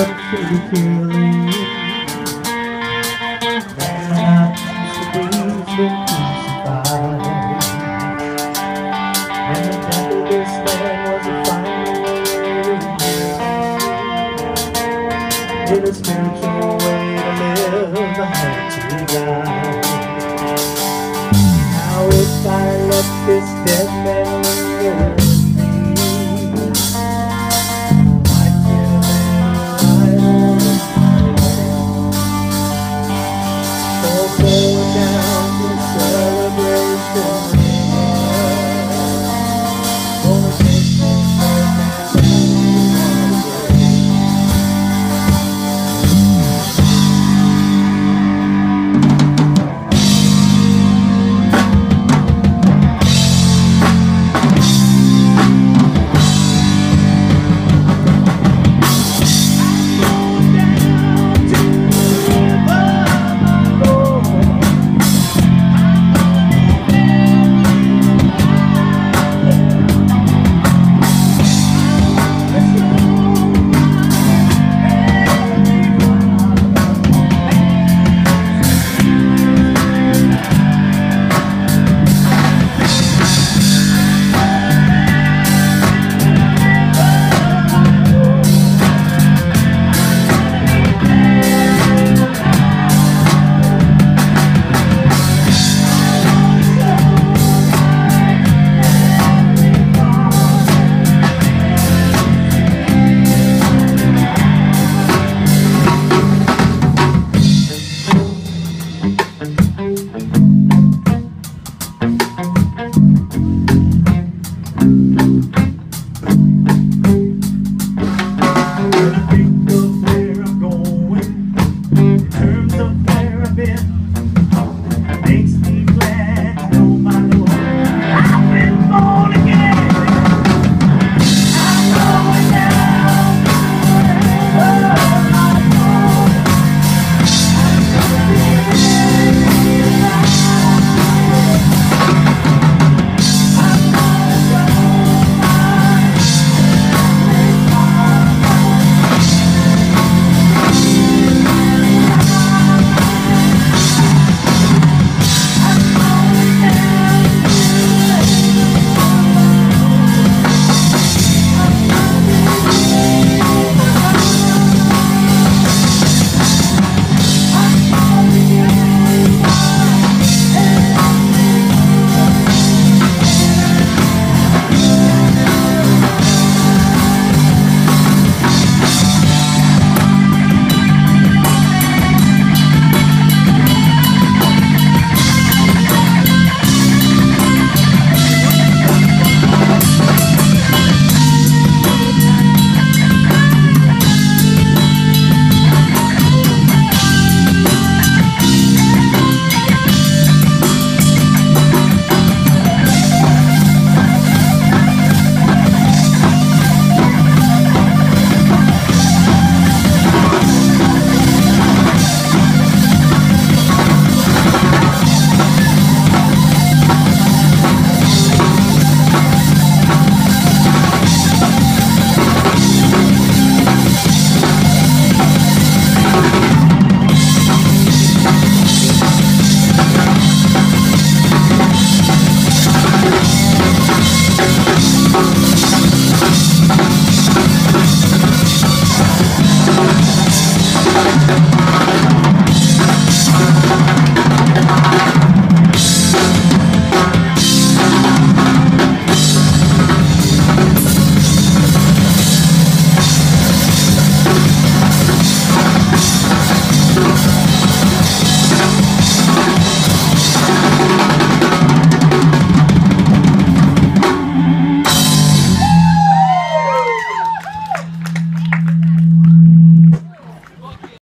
unsteady feeling that used to be crucified. And the devil, this man was a fire with a spiritual way to live. I had to die. Now if I let this